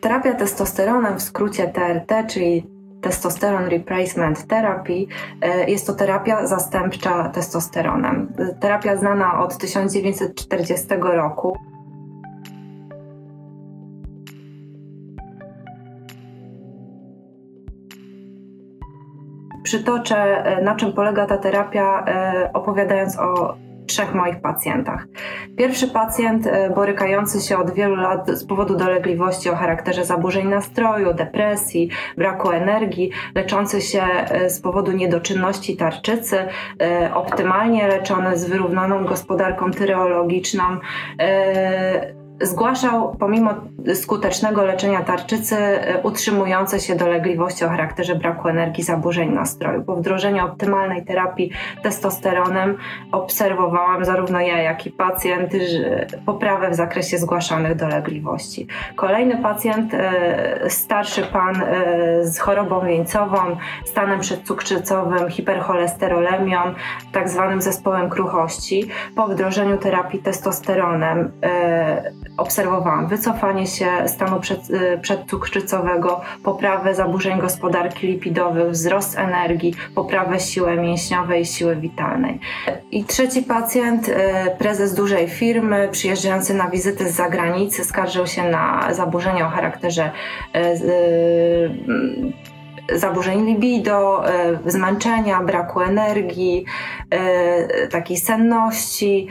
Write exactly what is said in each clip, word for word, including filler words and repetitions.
Terapia testosteronem, w skrócie T R T, czyli Testosterone Replacement Therapy, jest to terapia zastępcza testosteronem. Terapia znana od tysiąc dziewięćset czterdziestego roku. Przytoczę, na czym polega ta terapia, opowiadając o trzech moich pacjentach. Pierwszy pacjent borykający się od wielu lat z powodu dolegliwości o charakterze zaburzeń nastroju, depresji, braku energii, leczący się z powodu niedoczynności tarczycy, optymalnie leczony z wyrównaną gospodarką tyreologiczną, zgłaszał pomimo skutecznego leczenia tarczycy utrzymujące się dolegliwości o charakterze braku energii, zaburzeń nastroju. Po wdrożeniu optymalnej terapii testosteronem obserwowałam zarówno ja, jak i pacjent poprawę w zakresie zgłaszanych dolegliwości. Kolejny pacjent, starszy pan z chorobą wieńcową, stanem przedcukrzycowym, hipercholesterolemią, tak zwanym zespołem kruchości. Po wdrożeniu terapii testosteronem obserwowałam wycofanie się stanu przed, przedcukrzycowego, poprawę zaburzeń gospodarki lipidowych, wzrost energii, poprawę siły mięśniowej i siły witalnej. I trzeci pacjent, prezes dużej firmy, przyjeżdżający na wizyty z zagranicy, skarżył się na zaburzenia o charakterze zaburzeń libido, zmęczenia, braku energii, takiej senności.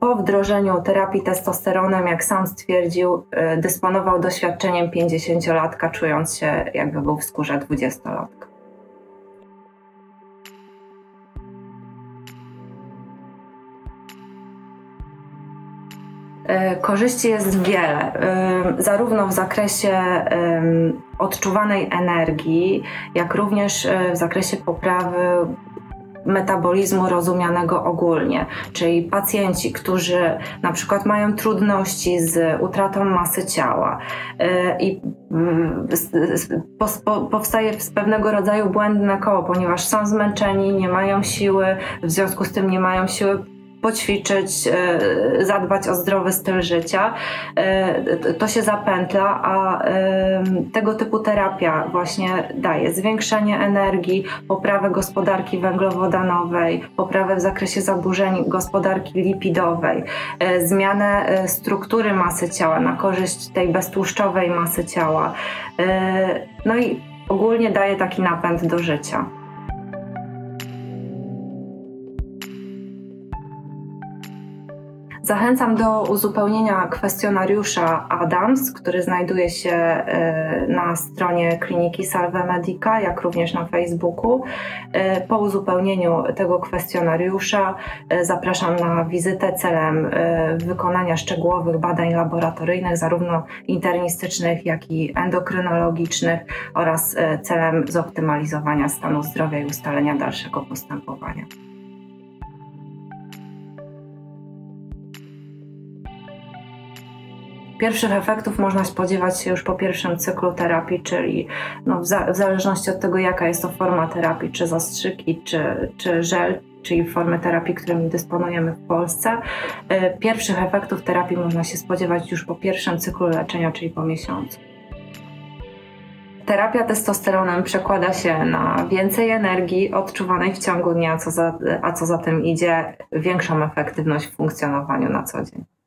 Po wdrożeniu terapii testosteronem, jak sam stwierdził, dysponował doświadczeniem pięćdziesięciolatka, czując się, jakby był w skórze dwudziestolatka. Korzyści jest wiele, zarówno w zakresie odczuwanej energii, jak również w zakresie poprawy metabolizmu rozumianego ogólnie, czyli pacjenci, którzy na przykład mają trudności z utratą masy ciała i powstaje pewnego rodzaju błędne koło, ponieważ są zmęczeni, nie mają siły, w związku z tym nie mają siły poćwiczyć, zadbać o zdrowy styl życia, to się zapętla, a tego typu terapia właśnie daje zwiększenie energii, poprawę gospodarki węglowodanowej, poprawę w zakresie zaburzeń gospodarki lipidowej, zmianę struktury masy ciała na korzyść tej beztłuszczowej masy ciała, no i ogólnie daje taki napęd do życia. Zachęcam do uzupełnienia kwestionariusza Adams, który znajduje się na stronie kliniki Salve Medica, jak również na Facebooku. Po uzupełnieniu tego kwestionariusza zapraszam na wizytę celem wykonania szczegółowych badań laboratoryjnych, zarówno internistycznych, jak i endokrynologicznych, oraz celem zoptymalizowania stanu zdrowia i ustalenia dalszego postępowania. Pierwszych efektów można spodziewać się już po pierwszym cyklu terapii, czyli no w, za w zależności od tego, jaka jest to forma terapii, czy zastrzyki, czy, czy żel, czyli formy terapii, którymi dysponujemy w Polsce. Yy, pierwszych efektów terapii można się spodziewać już po pierwszym cyklu leczenia, czyli po miesiącu. Terapia testosteronem przekłada się na więcej energii odczuwanej w ciągu dnia, a co za, a co za tym idzie, większą efektywność w funkcjonowaniu na co dzień.